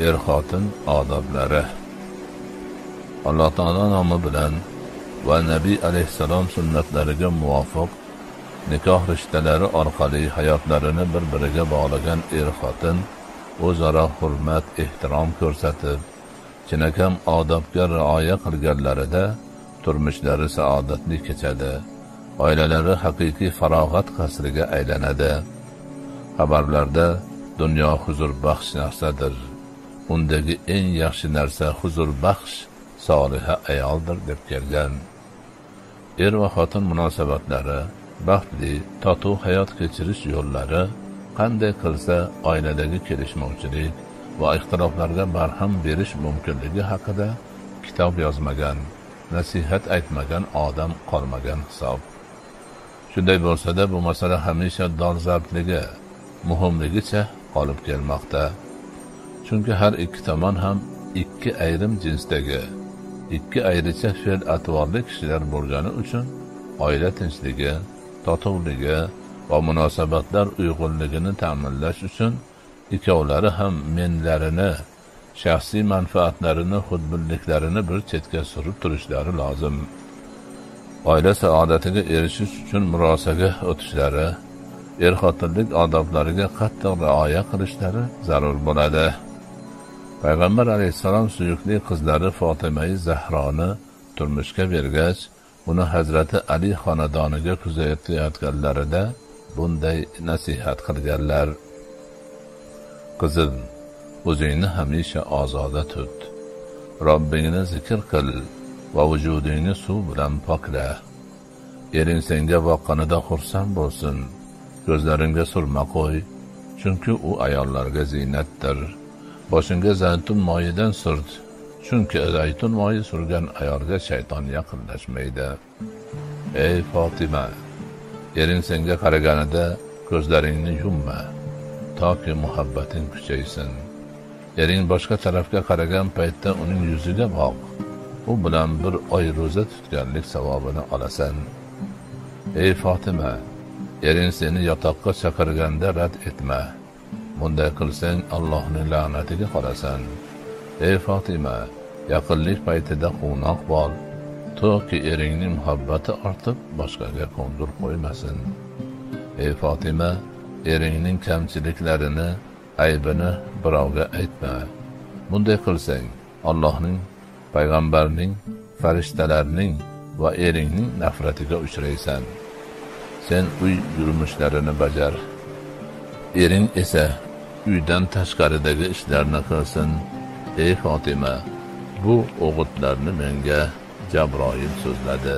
er-xatın adabları. Allah Ta'ala namı bilen ve Nebi Aleyhisselam sünnetlerine muvafık nikah rişteleri arqali hayatlarını birbiriga bağlagan er-xatın o'zaro hurmat, ehtirom ko'rsatib, chinakam odobga rioya qilganlarida turmushlari saodatli kechadi, oilalari haqiqiy farog'at qasriga aylanadi. Xabarlarda dunyo huzur baxsh narsadir. Undagi eng yaxshi narsa huzur baxsh soliha ayoldir deb kelgan. Er va xotin munosabatlari, baxtli, totuv hayot kechirish yo'llari qanday qilsa oiladagi kelishmovchilik va ixtiroflarga barham berish mumkinligi haqida kitob yozmagan, nasihat aytmagan odam qolmagan hisob. Shunday bo'lsa-da bu masala hamisha dolzarbligi, muhimligicha qolib kelmoqda. Chunki har ikki tomon ham ikki ayrim jinsdagi, ikki ayricha fe'l-atvorli kishilar bo'lgani uchun oila tinchligi, totuvligi va munosabatlar uyg'unligini ta'minlash uchun ikkovlari ham menlarini, shaxsiy manfaatlarini, xudbinliklarini bir chetga surib turishlari lozim. Oila saodatiga erishish uchun murosaga o'tishlari, er-xotinlik odoblariga qattiq rioya qilishlari zarur bo'ladi. Payg'ambar alayhissalom suyukli qizlari Fotimayi Zahroni turmushga bergach, uni Hazreti Ali xonadoniga kuzatayotganlarida bunday nasihat qilganlar: Qizim, o'zingni hamisha ozoda tut, Robbingni zikr qil va vujudingni suv bilan pokla. Ering senga boqqanida xursand bo'lsin, ko'zlaringga surma qo'y, chunki u ayollarga ziynatdir. Boshingga zaytun moyidan surt, chunki zaytun moyi surgan ayolga shayton yaqinlashmaydi. Ey Fatima, ering senga qaraganida ko'zlaringni yumma, toki muhabbatin kuchaysin. Ering boshqa tarafga qaragan paytda uning yuziga boq. U bilan bir oy roza tutganlik savobini olasan. Ey Fatima, ering seni yotoqqa chaqirganda rad etma. Bunday qilsang Allohning la'natiga qolasan. Ey Fatima, yaqinlik paytida qo'noq bo'l, toki eringning muhabbati ortib boshqaga qo'ndir qo'ymasin. Ey Fatima, eringning kamchiliklarini, aybini birovga aytma. Bunday qilsang, Allohning, payg'ambarning, farishtalarning va eringning nafratiga uchraysan. Sen uy yurmushlarini bajar. Ering esa uydan tashqaridagi ishlarni qilsin. Ey Fatima, bu o'g'itlarni menga Cebrail so'zladi.